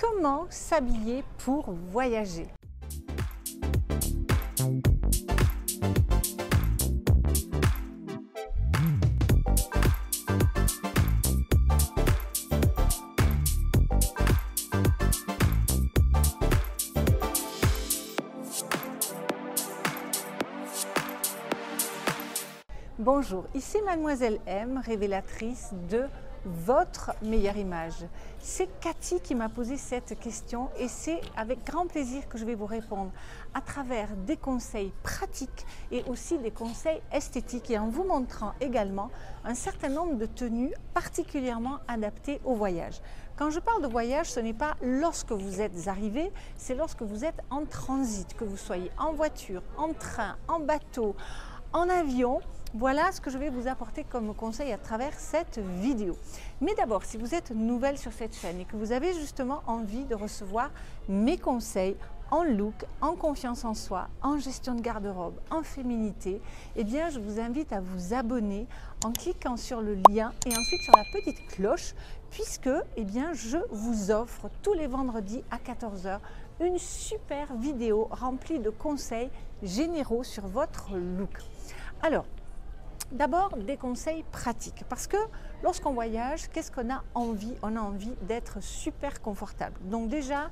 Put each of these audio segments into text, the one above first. Comment s'habiller pour voyager? Bonjour, ici Mademoiselle M, révélatrice de votre meilleure image. C'est Cathy qui m'a posé cette question et c'est avec grand plaisir que je vais vous répondre à travers des conseils pratiques et aussi des conseils esthétiques et en vous montrant également un certain nombre de tenues particulièrement adaptées au voyage. Quand je parle de voyage, ce n'est pas lorsque vous êtes arrivé, c'est lorsque vous êtes en transit, que vous soyez en voiture, en train, en bateau, en avion. Voilà ce que je vais vous apporter comme conseil à travers cette vidéo. Mais d'abord, si vous êtes nouvelle sur cette chaîne et que vous avez justement envie de recevoir mes conseils en look, en confiance en soi, en gestion de garde-robe, en féminité, eh bien je vous invite à vous abonner en cliquant sur le lien et ensuite sur la petite cloche puisque eh bien, je vous offre tous les vendredis à 14h une super vidéo remplie de conseils généraux sur votre look. Alors, d'abord, des conseils pratiques parce que lorsqu'on voyage, qu'est-ce qu'on a envie? On a envie d'être super confortable. Donc déjà,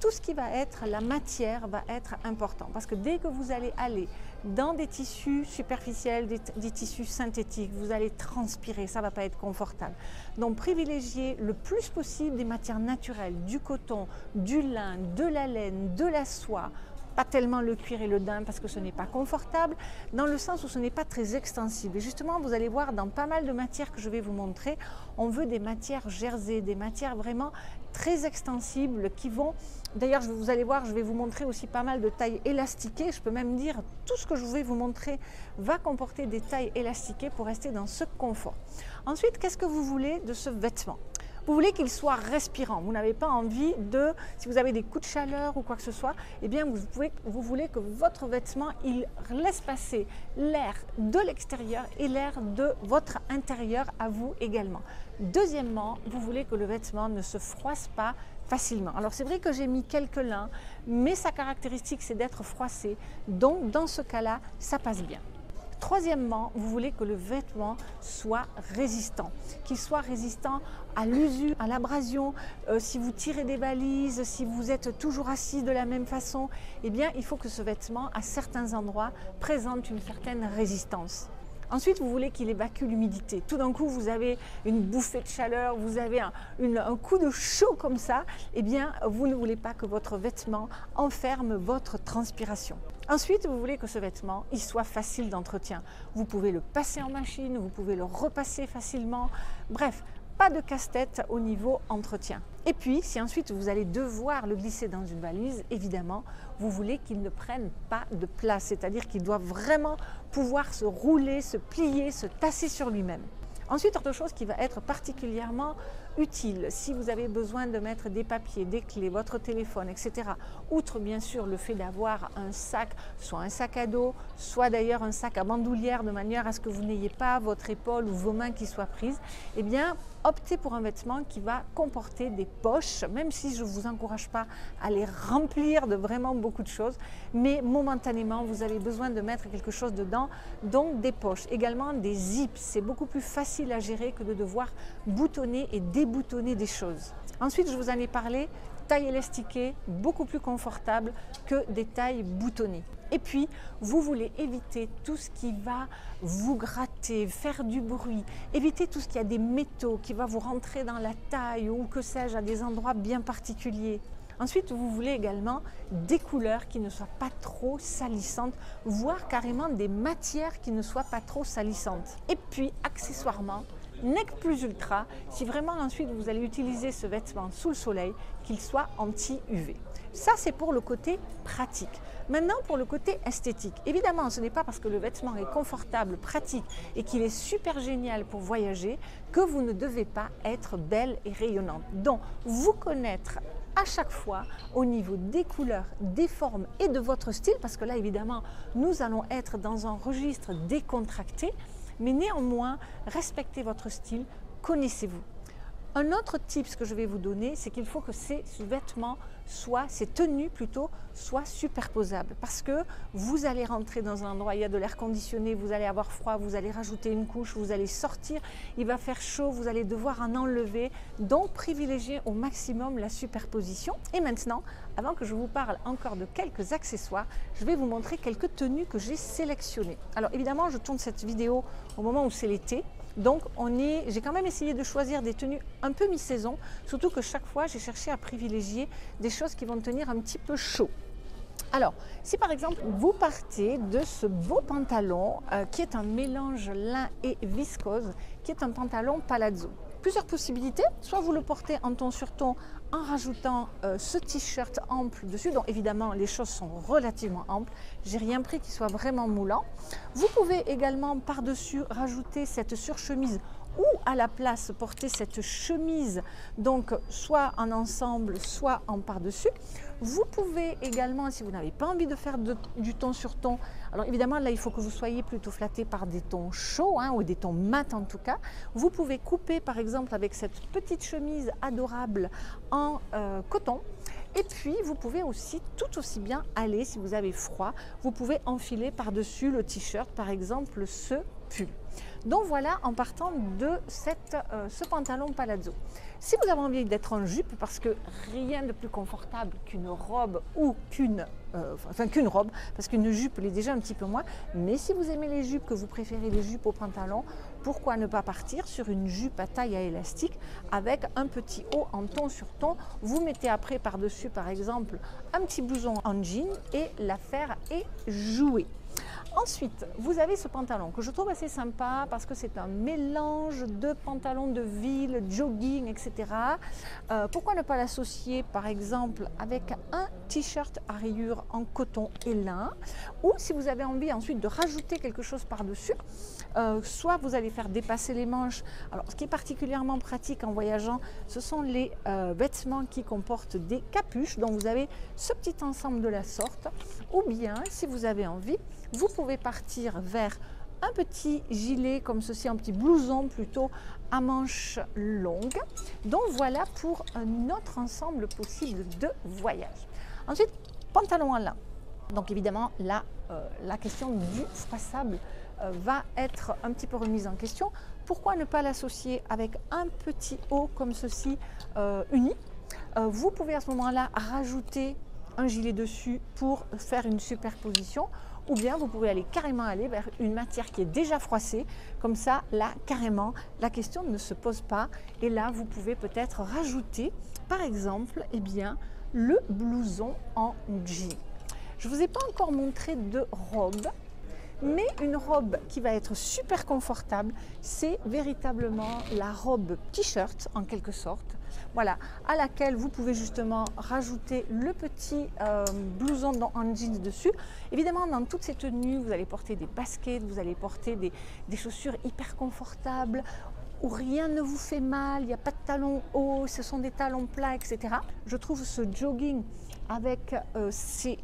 tout ce qui va être la matière va être important parce que dès que vous allez aller dans des tissus superficiels, des tissus synthétiques, vous allez transpirer, ça ne va pas être confortable. Donc privilégiez le plus possible des matières naturelles, du coton, du lin, de la laine, de la soie, pas tellement le cuir et le daim parce que ce n'est pas confortable, dans le sens où ce n'est pas très extensible. Et justement, vous allez voir dans pas mal de matières que je vais vous montrer, on veut des matières jersey, des matières vraiment très extensibles qui vont... D'ailleurs, vous allez voir, je vais vous montrer aussi pas mal de tailles élastiquées. Je peux même dire, tout ce que je vais vous montrer va comporter des tailles élastiquées pour rester dans ce confort. Ensuite, qu'est-ce que vous voulez de ce vêtement ? Vous voulez qu'il soit respirant, vous n'avez pas envie de, si vous avez des coups de chaleur ou quoi que ce soit, eh bien vous voulez que votre vêtement, il laisse passer l'air de l'extérieur et l'air de votre intérieur à vous également. Deuxièmement, vous voulez que le vêtement ne se froisse pas facilement. Alors c'est vrai que j'ai mis quelques lins, mais sa caractéristique c'est d'être froissé, donc dans ce cas-là, ça passe bien. Troisièmement, vous voulez que le vêtement soit résistant, qu'il soit résistant à l'usure, à l'abrasion. Si vous tirez des valises, si vous êtes toujours assis de la même façon, eh bien, il faut que ce vêtement, à certains endroits, présente une certaine résistance. Ensuite, vous voulez qu'il évacue l'humidité. Tout d'un coup, vous avez une bouffée de chaleur, vous avez un coup de chaud comme ça. Eh bien, vous ne voulez pas que votre vêtement enferme votre transpiration. Ensuite, vous voulez que ce vêtement, il soit facile d'entretien. Vous pouvez le passer en machine, vous pouvez le repasser facilement. Bref, pas de casse-tête au niveau entretien. Et puis, si ensuite vous allez devoir le glisser dans une valise, évidemment, vous voulez qu'il ne prenne pas de place, c'est-à-dire qu'il doit vraiment pouvoir se rouler, se plier, se tasser sur lui-même. Ensuite, autre chose qui va être particulièrement utile, si vous avez besoin de mettre des papiers, des clés, votre téléphone, etc. Outre bien sûr le fait d'avoir un sac, soit un sac à dos, soit d'ailleurs un sac à bandoulière de manière à ce que vous n'ayez pas votre épaule ou vos mains qui soient prises, eh bien optez pour un vêtement qui va comporter des poches, même si je ne vous encourage pas à les remplir de vraiment beaucoup de choses, mais momentanément vous avez besoin de mettre quelque chose dedans, donc des poches, également des zips, c'est beaucoup plus facile à gérer que de devoir boutonner et déboutonner des choses. Ensuite, je vous en ai parlé, taille élastiquée, beaucoup plus confortable que des tailles boutonnées. Et puis, vous voulez éviter tout ce qui va vous gratter, faire du bruit, éviter tout ce qui a des métaux, qui va vous rentrer dans la taille ou que sais-je, à des endroits bien particuliers. Ensuite, vous voulez également des couleurs qui ne soient pas trop salissantes, voire carrément des matières qui ne soient pas trop salissantes. Et puis, accessoirement, nec plus ultra, si vraiment ensuite vous allez utiliser ce vêtement sous le soleil, qu'il soit anti-UV. Ça, c'est pour le côté pratique. Maintenant, pour le côté esthétique. Évidemment, ce n'est pas parce que le vêtement est confortable, pratique et qu'il est super génial pour voyager que vous ne devez pas être belle et rayonnante. Donc, vous connaître à chaque fois au niveau des couleurs, des formes et de votre style, parce que là, évidemment, nous allons être dans un registre décontracté. Mais néanmoins, respectez votre style, connaissez-vous. Un autre tips que je vais vous donner, c'est qu'il faut que ces vêtements soient, ces tenues plutôt, soient superposables, parce que vous allez rentrer dans un endroit, il y a de l'air conditionné, vous allez avoir froid, vous allez rajouter une couche, vous allez sortir, il va faire chaud, vous allez devoir en enlever, donc privilégiez au maximum la superposition. Et maintenant, avant que je vous parle encore de quelques accessoires, je vais vous montrer quelques tenues que j'ai sélectionnées. Alors évidemment, je tourne cette vidéo au moment où c'est l'été. Donc, j'ai quand même essayé de choisir des tenues un peu mi-saison, surtout que chaque fois, j'ai cherché à privilégier des choses qui vont tenir un petit peu chaud. Alors, si par exemple, vous partez de ce beau pantalon qui est un mélange lin et viscose, qui est un pantalon palazzo. Plusieurs possibilités, soit vous le portez en ton sur ton en rajoutant ce t-shirt ample dessus, donc évidemment les choses sont relativement amples, j'ai rien pris qui soit vraiment moulant. Vous pouvez également par-dessus rajouter cette surchemise ou à la place porter cette chemise, donc soit en ensemble, soit en par-dessus. Vous pouvez également, si vous n'avez pas envie de faire du ton sur ton, alors évidemment là il faut que vous soyez plutôt flatté par des tons chauds ou des tons mat en tout cas, vous pouvez couper par exemple avec cette petite chemise adorable en coton. Et puis, vous pouvez aussi tout aussi bien aller, si vous avez froid, vous pouvez enfiler par-dessus le t-shirt, par exemple, ce pull. Donc voilà, en partant de ce pantalon palazzo. Si vous avez envie d'être en jupe, parce que rien de plus confortable qu'une robe ou qu'une robe, parce qu'une jupe l'est déjà un petit peu moins, mais si vous aimez les jupes, que vous préférez les jupes au pantalon, pourquoi ne pas partir sur une jupe à taille à élastique avec un petit haut en ton sur ton. Vous mettez après par-dessus par exemple un petit blouson en jean et l'affaire est jouée. Ensuite, vous avez ce pantalon que je trouve assez sympa parce que c'est un mélange de pantalons de ville, jogging, etc. Pourquoi ne pas l'associer par exemple avec un t-shirt à rayures en coton et lin, ou si vous avez envie ensuite de rajouter quelque chose par-dessus, soit vous allez faire dépasser les manches. Alors, ce qui est particulièrement pratique en voyageant, ce sont les vêtements qui comportent des capuches, donc vous avez ce petit ensemble de la sorte, ou bien si vous avez envie, vous pouvez partir vers un petit gilet comme ceci, un petit blouson plutôt à manches longues. Donc voilà pour un autre ensemble possible de voyage. Ensuite, pantalon en lin. Donc évidemment, là, la question du froissable va être un petit peu remise en question. Pourquoi ne pas l'associer avec un petit haut comme ceci uni? Vous pouvez à ce moment-là rajouter un gilet dessus pour faire une superposition. Ou bien vous pouvez carrément aller vers une matière qui est déjà froissée, comme ça là carrément la question ne se pose pas et là vous pouvez peut-être rajouter par exemple le blouson en jean. Je ne vous ai pas encore montré de robe, mais une robe qui va être super confortable, c'est véritablement la robe t-shirt en quelque sorte. Voilà, à laquelle vous pouvez justement rajouter le petit blouson en jeans dessus. Évidemment, dans toutes ces tenues, vous allez porter des baskets, vous allez porter des chaussures hyper confortables où rien ne vous fait mal, il n'y a pas de talons hauts, ce sont des talons plats, etc. Je trouve ce jogging avec ces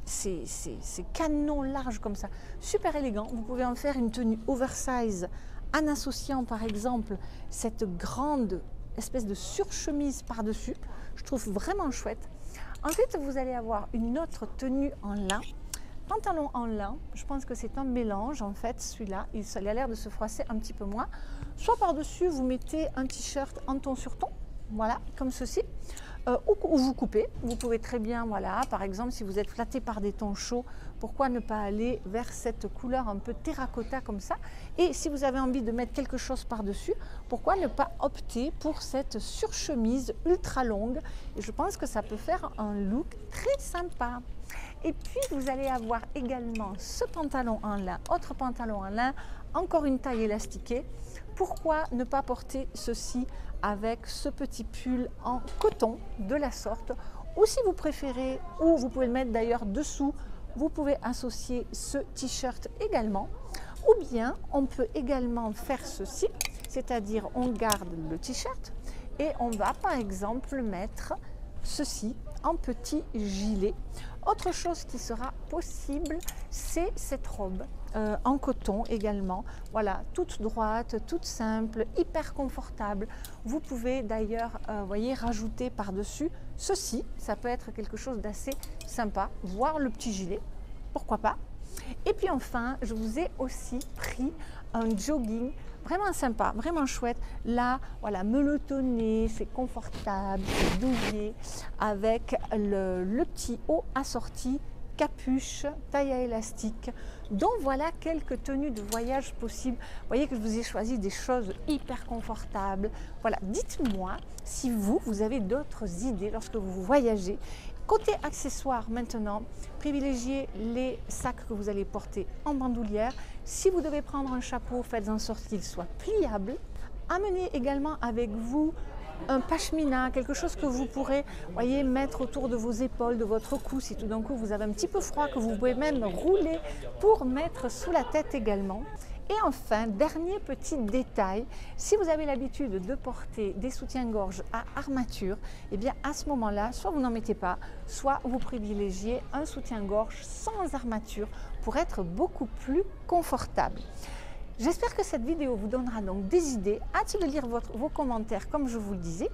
canons larges comme ça, super élégant. Vous pouvez en faire une tenue oversize en associant par exemple cette grande espèce de surchemise par-dessus, je trouve vraiment chouette. Ensuite, vous allez avoir une autre tenue en lin, pantalon en lin, je pense que c'est un mélange en fait, celui-là, il a l'air de se froisser un petit peu moins. Soit par-dessus, vous mettez un t-shirt en ton sur ton, voilà, comme ceci, ou vous coupez, vous pouvez très bien, voilà, par exemple, si vous êtes flatté par des tons chauds, pourquoi ne pas aller vers cette couleur un peu terracotta comme ça? Et si vous avez envie de mettre quelque chose par-dessus, pourquoi ne pas opter pour cette surchemise ultra longue? Et je pense que ça peut faire un look très sympa. Et puis, vous allez avoir également ce pantalon en lin, autre pantalon en lin, encore une taille élastiquée. Pourquoi ne pas porter ceci avec ce petit pull en coton de la sorte? Ou si vous préférez, ou vous pouvez le mettre d'ailleurs dessous, vous pouvez associer ce t-shirt également. Ou bien, on peut également faire ceci, c'est-à-dire on garde le t-shirt et on va par exemple mettre ceci en petit gilet. Autre chose qui sera possible, c'est cette robe en coton également. Voilà, toute droite, toute simple, hyper confortable. Vous pouvez d'ailleurs, voyez, rajouter par-dessus ceci. Ça peut être quelque chose d'assez sympa, voire le petit gilet, pourquoi pas. Et puis enfin, je vous ai aussi pris un jogging vraiment sympa, vraiment chouette. Là, voilà, melonné, c'est confortable, c'est douillet, avec le petit haut assorti, capuche, taille à élastique. Donc voilà quelques tenues de voyage possibles. Vous voyez que je vous ai choisi des choses hyper confortables. Voilà, dites-moi si vous, vous avez d'autres idées lorsque vous voyagez. Côté accessoires maintenant, privilégiez les sacs que vous allez porter en bandoulière. Si vous devez prendre un chapeau, faites en sorte qu'il soit pliable. Amenez également avec vous un pashmina, quelque chose que vous pourrez, voyez, mettre autour de vos épaules, de votre cou, si tout d'un coup vous avez un petit peu froid, que vous pouvez même rouler pour mettre sous la tête également. Et enfin, dernier petit détail, si vous avez l'habitude de porter des soutiens-gorge à armature, eh bien à ce moment-là, soit vous n'en mettez pas, soit vous privilégiez un soutien-gorge sans armature pour être beaucoup plus confortable. J'espère que cette vidéo vous donnera donc des idées. Hâte de lire vos commentaires comme je vous le disais.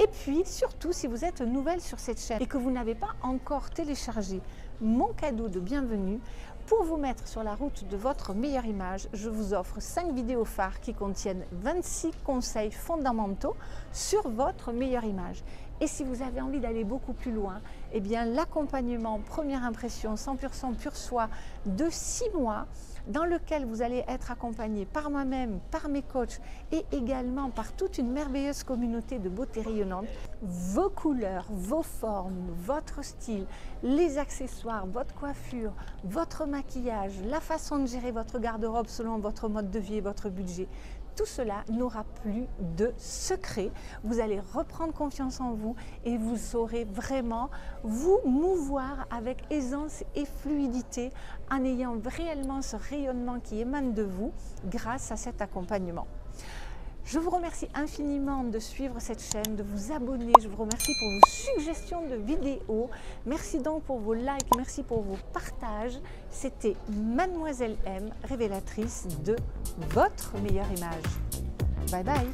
Et puis surtout, si vous êtes nouvelle sur cette chaîne et que vous n'avez pas encore téléchargé mon cadeau de bienvenue, pour vous mettre sur la route de votre meilleure image, je vous offre 5 vidéos phares qui contiennent 26 conseils fondamentaux sur votre meilleure image. Et si vous avez envie d'aller beaucoup plus loin, eh bien l'accompagnement Première Impression 100% Pure Soi de 6 mois dans lequel vous allez être accompagné par moi-même, par mes coachs et également par toute une merveilleuse communauté de beauté rayonnante. Vos couleurs, vos formes, votre style, les accessoires, votre coiffure, votre maquillage, la façon de gérer votre garde-robe selon votre mode de vie et votre budget. Tout cela n'aura plus de secret. Vous allez reprendre confiance en vous et vous saurez vraiment vous mouvoir avec aisance et fluidité en ayant réellement ce rayonnement qui émane de vous grâce à cet accompagnement. Je vous remercie infiniment de suivre cette chaîne, de vous abonner. Je vous remercie pour vos suggestions de vidéos. Merci donc pour vos likes, merci pour vos partages. C'était Mademoiselle M, révélatrice de votre meilleure image. Bye bye!